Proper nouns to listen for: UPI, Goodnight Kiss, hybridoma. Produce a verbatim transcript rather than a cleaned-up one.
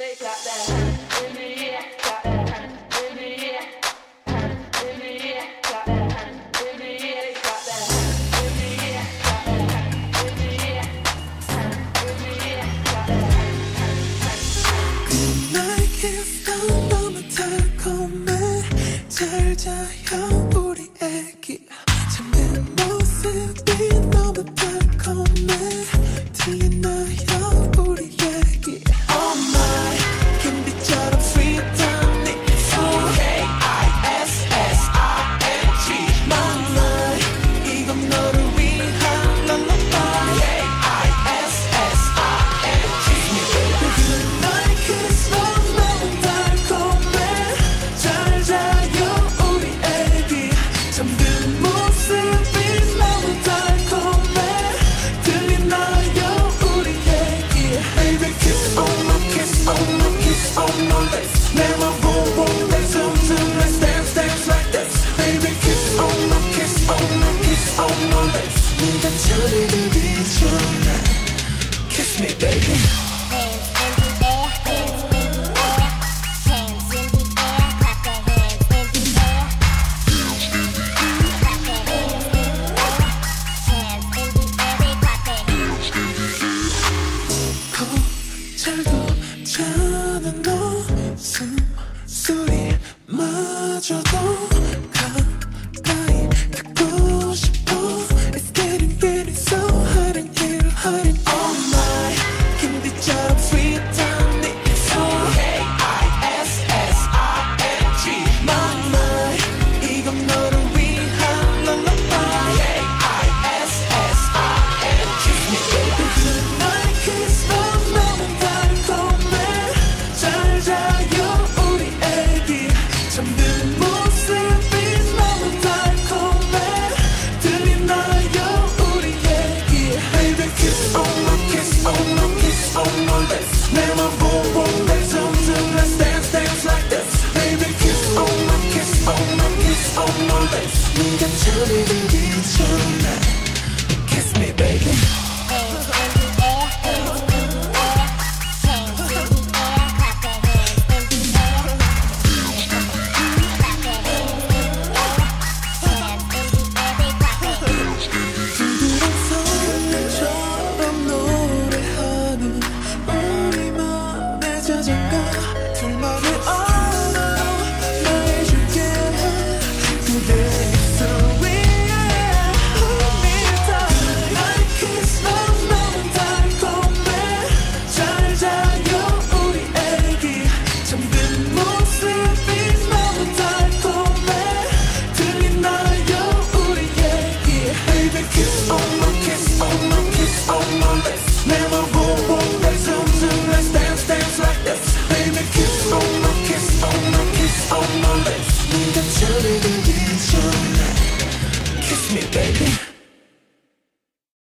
They clap their hands in the air, clap their hands in the air, hands in the air, clap their hands in the air, they clap their hands in the air, clap their hands in the air, hands in the air, clap their hands, hands. Goodnight kiss, 넌 너무 달콤해. 잘 자요 우리 애기. 참 내 모습이 너무 달콤해. 들리나요 우리 애기. Kiss me, baby. Kiss on my, kiss on my lips. Never